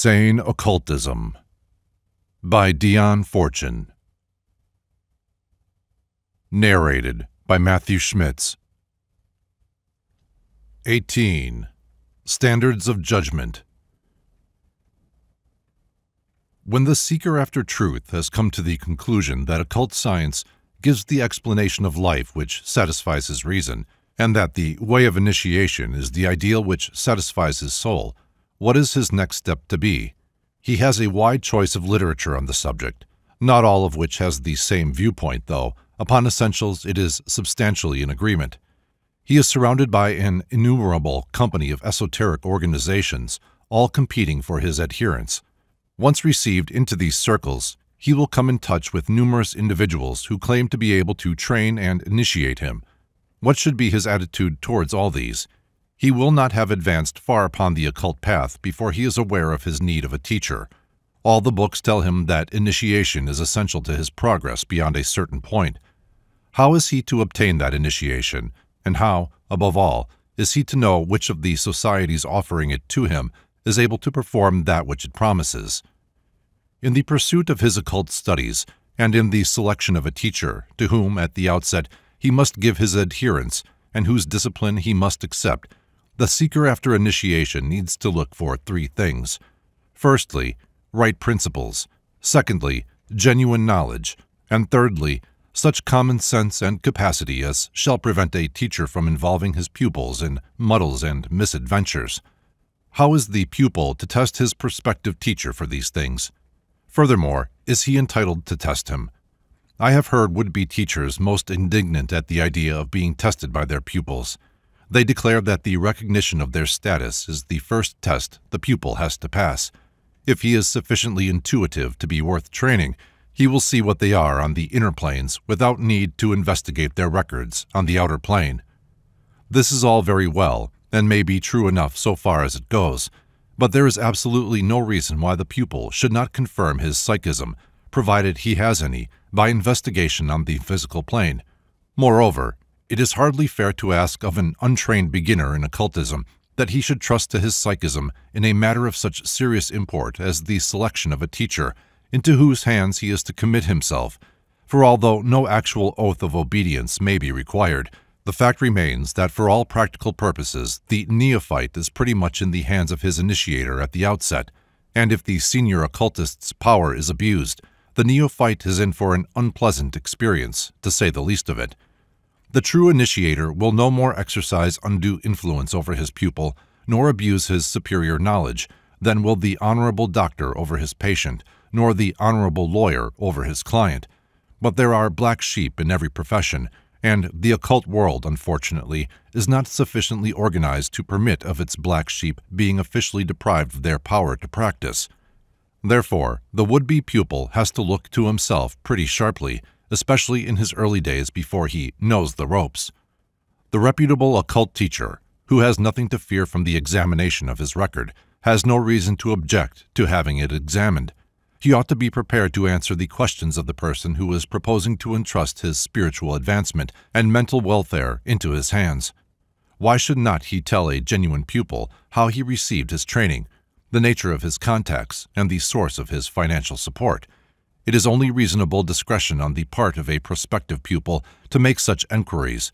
Sane Occultism by Dion Fortune. Narrated by Matthew Schmitz. 18. Standards of Judgment. When the seeker after truth has come to the conclusion that occult science gives the explanation of life which satisfies his reason, and that the way of initiation is the ideal which satisfies his soul, what is his next step to be? He has a wide choice of literature on the subject, not all of which has the same viewpoint, though upon essentials it is substantially in agreement. He is surrounded by an innumerable company of esoteric organizations, all competing for his adherence. Once received into these circles, he will come in touch with numerous individuals who claim to be able to train and initiate him. What should be his attitude towards all these? He will not have advanced far upon the occult path before he is aware of his need of a teacher. All the books tell him that initiation is essential to his progress beyond a certain point. How is he to obtain that initiation? And how, above all, is he to know which of the societies offering it to him is able to perform that which it promises? In the pursuit of his occult studies, and in the selection of a teacher to whom, at the outset, he must give his adherence and whose discipline he must accept, the seeker after initiation needs to look for three things. Firstly, right principles. Secondly, genuine knowledge. And thirdly, such common sense and capacity as shall prevent a teacher from involving his pupils in muddles and misadventures. How is the pupil to test his prospective teacher for these things? Furthermore, is he entitled to test him? I have heard would-be teachers most indignant at the idea of being tested by their pupils. They declare that the recognition of their status is the first test the pupil has to pass. If he is sufficiently intuitive to be worth training, he will see what they are on the inner planes without need to investigate their records on the outer plane. This is all very well and may be true enough so far as it goes, but there is absolutely no reason why the pupil should not confirm his psychism, provided he has any, by investigation on the physical plane. Moreover, it is hardly fair to ask of an untrained beginner in occultism that he should trust to his psychism in a matter of such serious import as the selection of a teacher, into whose hands he is to commit himself, for although no actual oath of obedience may be required, the fact remains that for all practical purposes the neophyte is pretty much in the hands of his initiator at the outset, and if the senior occultist's power is abused, the neophyte is in for an unpleasant experience, to say the least of it. The true initiator will no more exercise undue influence over his pupil, nor abuse his superior knowledge, than will the honorable doctor over his patient, nor the honorable lawyer over his client. But there are black sheep in every profession, and the occult world, unfortunately, is not sufficiently organized to permit of its black sheep being officially deprived of their power to practice. Therefore, the would-be pupil has to look to himself pretty sharply, especially in his early days before he knows the ropes. The reputable occult teacher, who has nothing to fear from the examination of his record, has no reason to object to having it examined. He ought to be prepared to answer the questions of the person who is proposing to entrust his spiritual advancement and mental welfare into his hands. Why should not he tell a genuine pupil how he received his training, the nature of his contacts, and the source of his financial support? It is only reasonable discretion on the part of a prospective pupil to make such enquiries.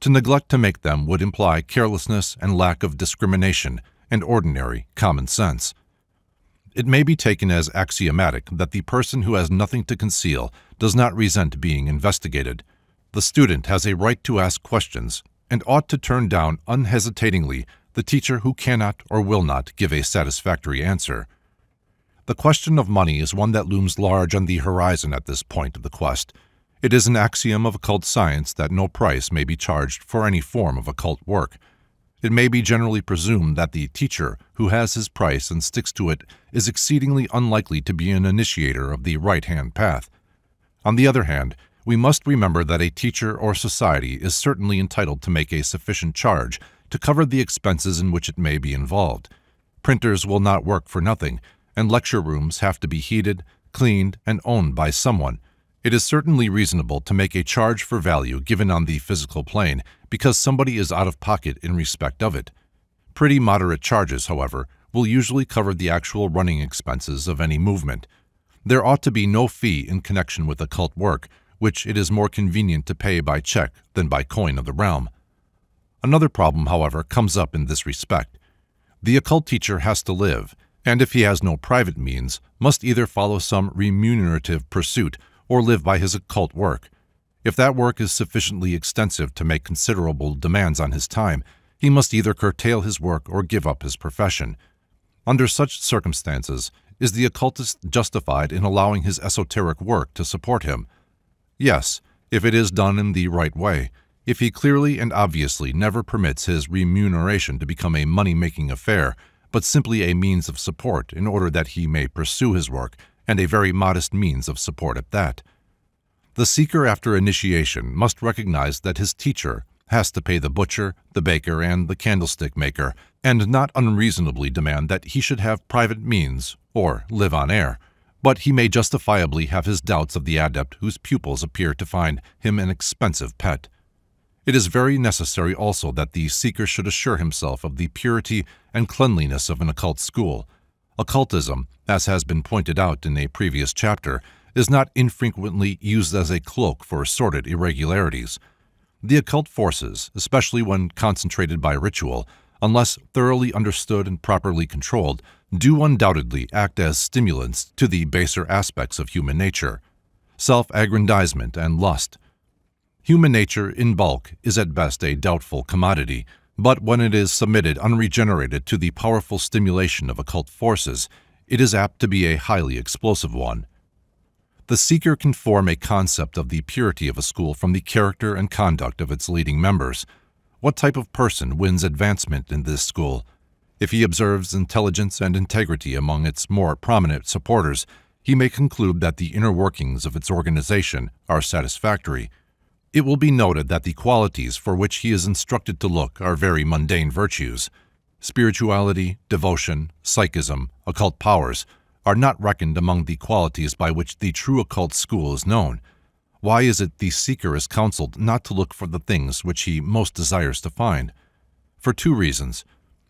To neglect to make them would imply carelessness and lack of discrimination and ordinary common sense. It may be taken as axiomatic that the person who has nothing to conceal does not resent being investigated. The student has a right to ask questions and ought to turn down unhesitatingly the teacher who cannot or will not give a satisfactory answer. The question of money is one that looms large on the horizon at this point of the quest. It is an axiom of occult science that no price may be charged for any form of occult work. It may be generally presumed that the teacher who has his price and sticks to it is exceedingly unlikely to be an initiator of the right-hand path. On the other hand, we must remember that a teacher or society is certainly entitled to make a sufficient charge to cover the expenses in which it may be involved. Printers will not work for nothing, and lecture rooms have to be heated, cleaned, and owned by someone. It is certainly reasonable to make a charge for value given on the physical plane because somebody is out of pocket in respect of it. Pretty moderate charges, however, will usually cover the actual running expenses of any movement. There ought to be no fee in connection with occult work, which it is more convenient to pay by check than by coin of the realm. Another problem, however, comes up in this respect. The occult teacher has to live, and if he has no private means, must either follow some remunerative pursuit or live by his occult work. If that work is sufficiently extensive to make considerable demands on his time, he must either curtail his work or give up his profession. Under such circumstances, is the occultist justified in allowing his esoteric work to support him? Yes, if it is done in the right way, if he clearly and obviously never permits his remuneration to become a money-making affair, but simply a means of support in order that he may pursue his work, and a very modest means of support at that. The seeker after initiation must recognize that his teacher has to pay the butcher, the baker, and the candlestick maker, and not unreasonably demand that he should have private means or live on air, but he may justifiably have his doubts of the adept whose pupils appear to find him an expensive pet. It is very necessary also that the seeker should assure himself of the purity and cleanliness of an occult school. Occultism, as has been pointed out in a previous chapter, is not infrequently used as a cloak for assorted irregularities. The occult forces, especially when concentrated by ritual, unless thoroughly understood and properly controlled, do undoubtedly act as stimulants to the baser aspects of human nature, self-aggrandizement and lust. Human nature, in bulk, is at best a doubtful commodity, but when it is submitted unregenerated to the powerful stimulation of occult forces, it is apt to be a highly explosive one. The seeker can form a concept of the purity of a school from the character and conduct of its leading members. What type of person wins advancement in this school? If he observes intelligence and integrity among its more prominent supporters, he may conclude that the inner workings of its organization are satisfactory. It will be noted that the qualities for which he is instructed to look are very mundane virtues. Spirituality, devotion, psychism, occult powers are not reckoned among the qualities by which the true occult school is known. Why is it the seeker is counseled not to look for the things which he most desires to find? For two reasons.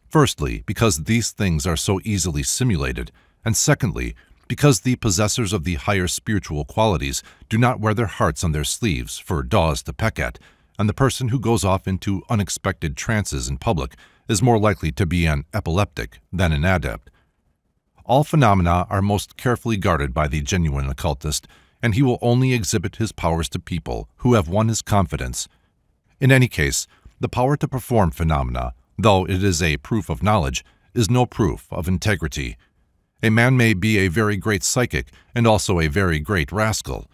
Firstly, because these things are so easily simulated, and secondly, because the possessors of the higher spiritual qualities do not wear their hearts on their sleeves for daws to peck at, and the person who goes off into unexpected trances in public is more likely to be an epileptic than an adept. All phenomena are most carefully guarded by the genuine occultist, and he will only exhibit his powers to people who have won his confidence. In any case, the power to perform phenomena, though it is a proof of knowledge, is no proof of integrity. A man may be a very great psychic and also a very great rascal.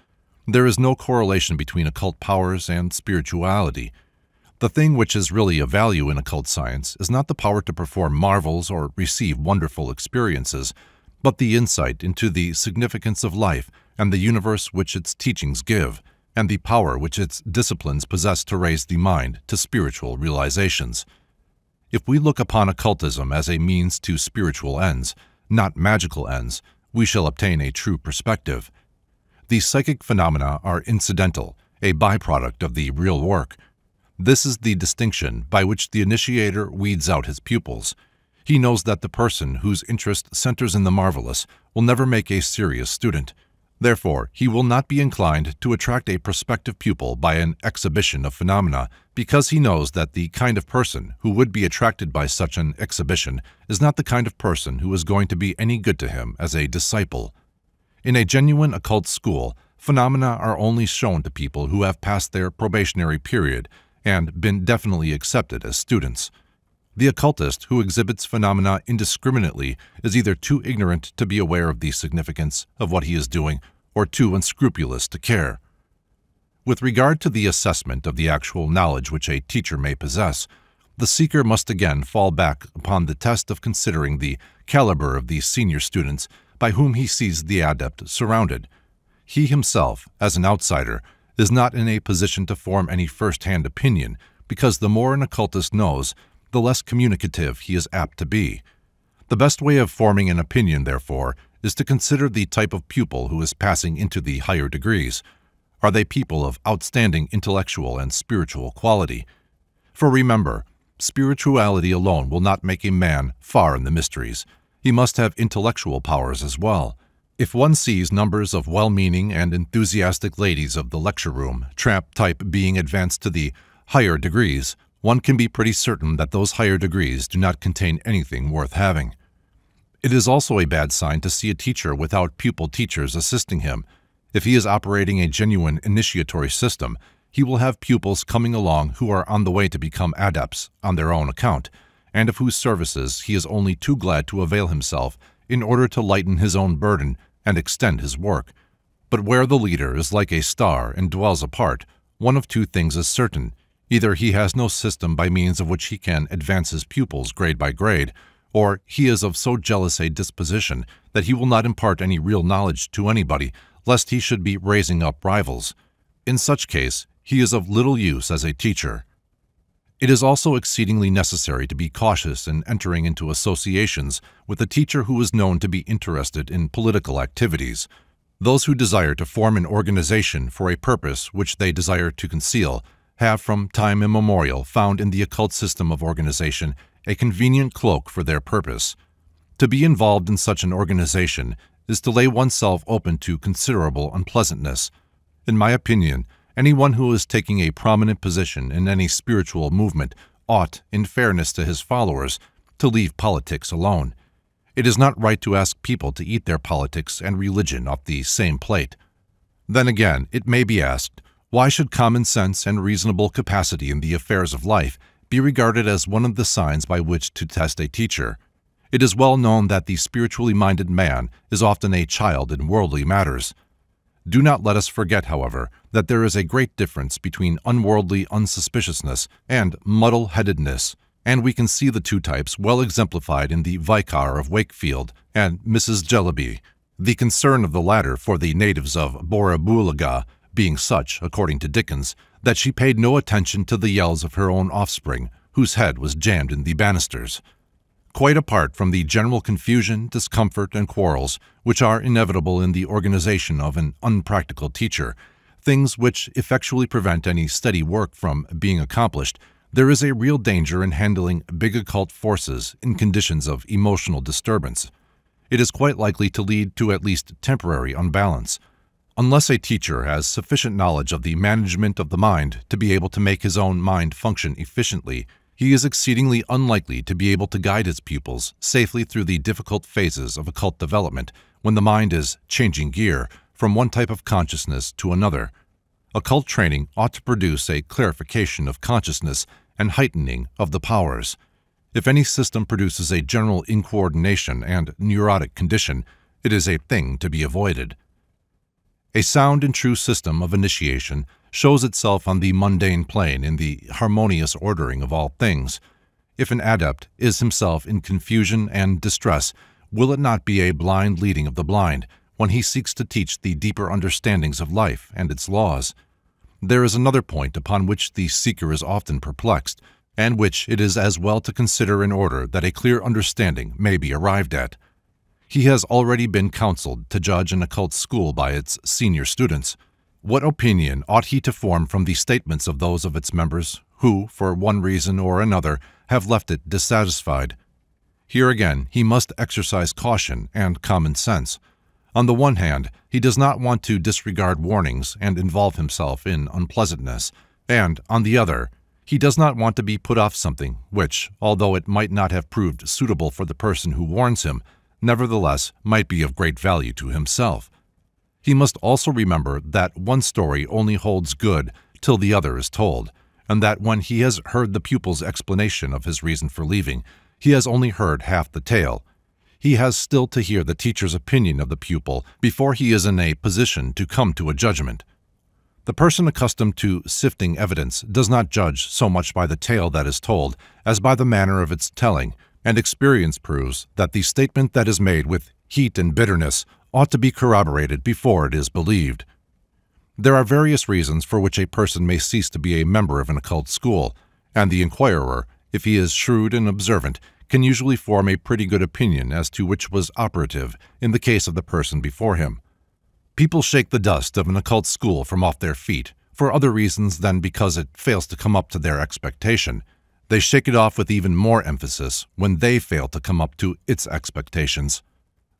There is no correlation between occult powers and spirituality. The thing which is really of value in occult science is not the power to perform marvels or receive wonderful experiences, but the insight into the significance of life and the universe which its teachings give, and the power which its disciplines possess to raise the mind to spiritual realizations. If we look upon occultism as a means to spiritual ends, not magical ends, we shall obtain a true perspective. The psychic phenomena are incidental, a byproduct of the real work. This is the distinction by which the initiator weeds out his pupils. He knows that the person whose interest centers in the marvelous will never make a serious student. Therefore, he will not be inclined to attract a prospective pupil by an exhibition of phenomena, because he knows that the kind of person who would be attracted by such an exhibition is not the kind of person who is going to be any good to him as a disciple. In a genuine occult school, phenomena are only shown to people who have passed their probationary period and been definitely accepted as students. The occultist who exhibits phenomena indiscriminately is either too ignorant to be aware of the significance of what he is doing or too unscrupulous to care. With regard to the assessment of the actual knowledge which a teacher may possess, the seeker must again fall back upon the test of considering the caliber of the senior students by whom he sees the adept surrounded. He himself, as an outsider, is not in a position to form any first-hand opinion, because the more an occultist knows, the less communicative he is apt to be. The best way of forming an opinion, therefore, is to consider the type of pupil who is passing into the higher degrees. Are they people of outstanding intellectual and spiritual quality? For remember, spirituality alone will not make a man far in the mysteries. He must have intellectual powers as well. If one sees numbers of well-meaning and enthusiastic ladies of the lecture room, tramp type, being advanced to the higher degrees, one can be pretty certain that those higher degrees do not contain anything worth having. It is also a bad sign to see a teacher without pupil teachers assisting him. If he is operating a genuine initiatory system, he will have pupils coming along who are on the way to become adepts on their own account, and of whose services he is only too glad to avail himself in order to lighten his own burden and extend his work. But where the leader is like a star and dwells apart, one of two things is certain. Either he has no system by means of which he can advance his pupils grade by grade, or he is of so jealous a disposition that he will not impart any real knowledge to anybody, lest he should be raising up rivals. In such case, he is of little use as a teacher. It is also exceedingly necessary to be cautious in entering into associations with a teacher who is known to be interested in political activities. Those who desire to form an organization for a purpose which they desire to conceal have from time immemorial found in the occult system of organization a convenient cloak for their purpose. To be involved in such an organization is to lay oneself open to considerable unpleasantness. In my opinion, anyone who is taking a prominent position in any spiritual movement ought, in fairness to his followers, to leave politics alone. It is not right to ask people to eat their politics and religion off the same plate. Then again, it may be asked, why should common sense and reasonable capacity in the affairs of life be regarded as one of the signs by which to test a teacher? It is well known that the spiritually minded man is often a child in worldly matters. Do not let us forget, however, that there is a great difference between unworldly unsuspiciousness and muddle-headedness, and we can see the two types well exemplified in the Vicar of Wakefield and Mrs. Jellyby, the concern of the latter for the natives of Borrioboola-Gha being such, according to Dickens, that she paid no attention to the yells of her own offspring, whose head was jammed in the banisters. Quite apart from the general confusion, discomfort, and quarrels which are inevitable in the organization of an unpractical teacher, things which effectually prevent any steady work from being accomplished, there is a real danger in handling big occult forces in conditions of emotional disturbance. It is quite likely to lead to at least temporary unbalance. Unless a teacher has sufficient knowledge of the management of the mind to be able to make his own mind function efficiently, he is exceedingly unlikely to be able to guide his pupils safely through the difficult phases of occult development when the mind is changing gear from one type of consciousness to another. Occult training ought to produce a clarification of consciousness and heightening of the powers. If any system produces a general incoordination and neurotic condition, it is a thing to be avoided. A sound and true system of initiation shows itself on the mundane plane in the harmonious ordering of all things. If an adept is himself in confusion and distress, will it not be a blind leading of the blind when he seeks to teach the deeper understandings of life and its laws? There is another point upon which the seeker is often perplexed, and which it is as well to consider in order that a clear understanding may be arrived at. He has already been counseled to judge an occult school by its senior students. What opinion ought he to form from the statements of those of its members who, for one reason or another, have left it dissatisfied? Here again, he must exercise caution and common sense. On the one hand, he does not want to disregard warnings and involve himself in unpleasantness, and, on the other, he does not want to be put off something which, although it might not have proved suitable for the person who warns him, nevertheless might be of great value to himself. He must also remember that one story only holds good till the other is told, and that when he has heard the pupil's explanation of his reason for leaving, he has only heard half the tale. He has still to hear the teacher's opinion of the pupil before he is in a position to come to a judgment. The person accustomed to sifting evidence does not judge so much by the tale that is told as by the manner of its telling, and experience proves that the statement that is made with heat and bitterness ought to be corroborated before it is believed. There are various reasons for which a person may cease to be a member of an occult school, and the inquirer, if he is shrewd and observant, can usually form a pretty good opinion as to which was operative in the case of the person before him. People shake the dust of an occult school from off their feet for other reasons than because it fails to come up to their expectation. They shake it off with even more emphasis when they fail to come up to its expectations.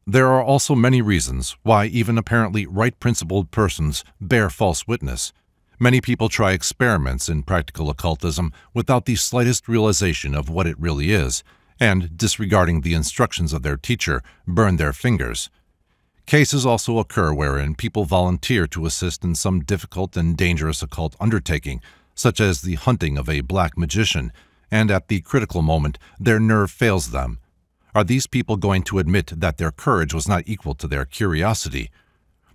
There are also many reasons why even apparently right-principled persons bear false witness. Many people try experiments in practical occultism without the slightest realization of what it really is, and, disregarding the instructions of their teacher, burn their fingers. Cases also occur wherein people volunteer to assist in some difficult and dangerous occult undertaking, such as the hunting of a black magician, and at the critical moment, their nerve fails them. Are these people going to admit that their courage was not equal to their curiosity?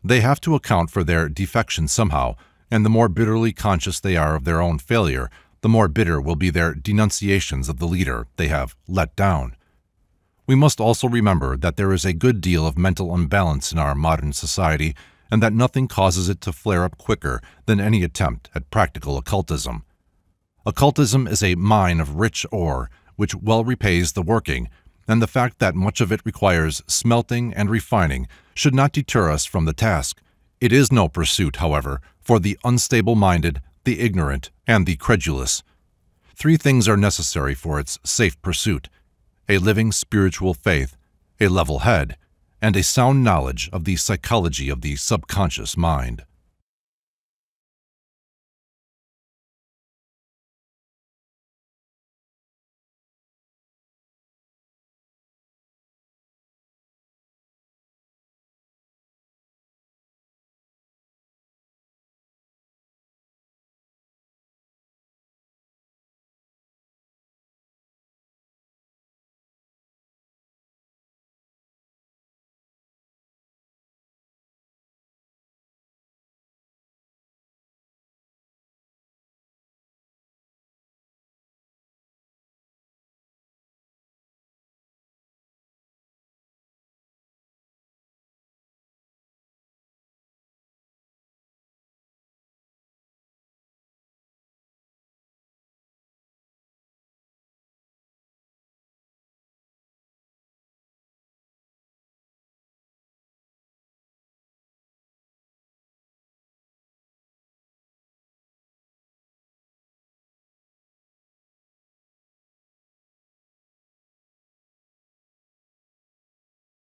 They have to account for their defection somehow, and the more bitterly conscious they are of their own failure, the more bitter will be their denunciations of the leader they have let down. We must also remember that there is a good deal of mental imbalance in our modern society, and that nothing causes it to flare up quicker than any attempt at practical occultism. Occultism is a mine of rich ore, which well repays the working, and the fact that much of it requires smelting and refining should not deter us from the task. It is no pursuit, however, for the unstable-minded, the ignorant, and the credulous. Three things are necessary for its safe pursuit: a living spiritual faith, a level head, and a sound knowledge of the psychology of the subconscious mind.